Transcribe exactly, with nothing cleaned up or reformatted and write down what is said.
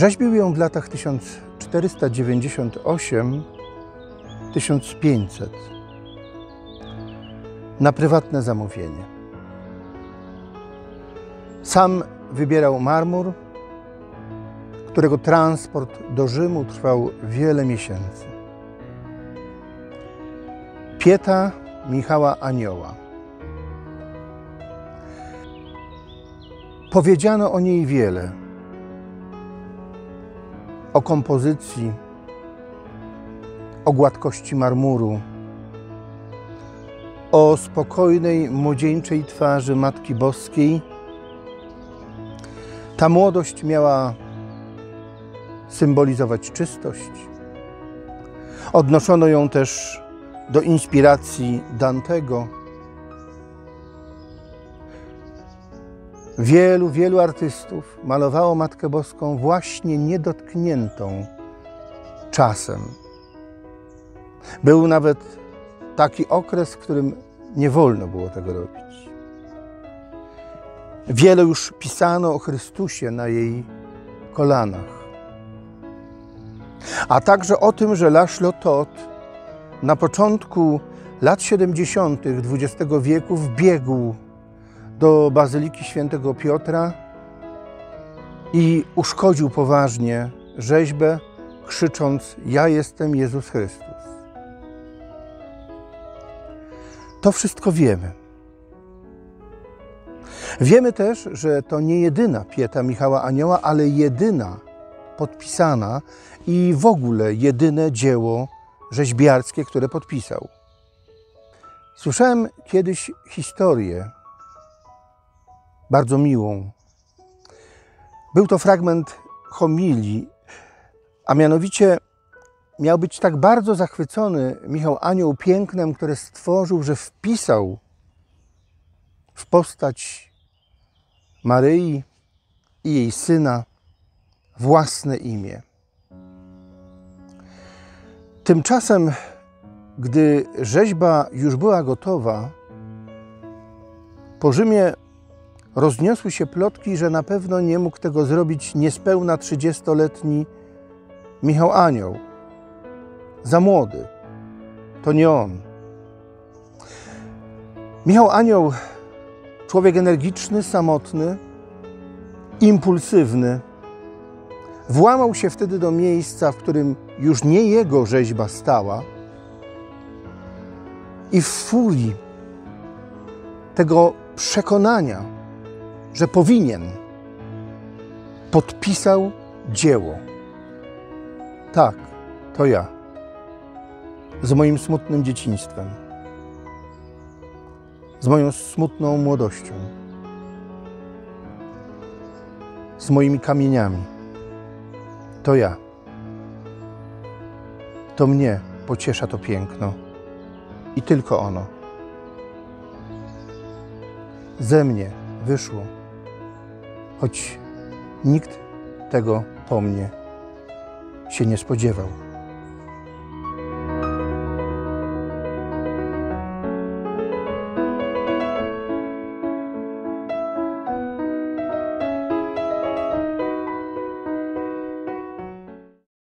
Rzeźbił ją w latach tysiąc czterysta dziewięćdziesiąt osiem do tysiąc pięćset na prywatne zamówienie. Sam wybierał marmur, którego transport do Rzymu trwał wiele miesięcy. Pieta Michała Anioła. Powiedziano o niej wiele. O kompozycji, o gładkości marmuru, o spokojnej, młodzieńczej twarzy Matki Boskiej. Ta młodość miała symbolizować czystość. Odnoszono ją też do inspiracji Dantego. Wielu, wielu artystów malowało Matkę Boską właśnie niedotkniętą czasem. Był nawet taki okres, w którym nie wolno było tego robić. Wiele już pisano o Chrystusie na jej kolanach. A także o tym, że Laszlo Tot na początku lat siedemdziesiątych dwudziestego wieku wbiegł do Bazyliki Świętego Piotra i uszkodził poważnie rzeźbę, krzycząc: ja jestem Jezus Chrystus. To wszystko wiemy. Wiemy też, że to nie jedyna Pieta Michała Anioła, ale jedyna podpisana i w ogóle jedyne dzieło rzeźbiarskie, które podpisał. Słyszałem kiedyś historię bardzo miłą. Był to fragment homilii, a mianowicie miał być tak bardzo zachwycony Michał Anioł pięknem, które stworzył, że wpisał w postać Maryi i jej syna własne imię. Tymczasem, gdy rzeźba już była gotowa, po Rzymie rozniosły się plotki, że na pewno nie mógł tego zrobić niespełna trzydziestoletni Michał Anioł. Za młody. To nie on. Michał Anioł, człowiek energiczny, samotny, impulsywny, włamał się wtedy do miejsca, w którym już nie jego rzeźba stała i w furii tego przekonania, że powinien, podpisał dzieło. Tak, to ja. Z moim smutnym dzieciństwem. Z moją smutną młodością. Z moimi kamieniami. To ja. To mnie pociesza to piękno. I tylko ono. Ze mnie wyszło, choć nikt tego po mnie się nie spodziewał.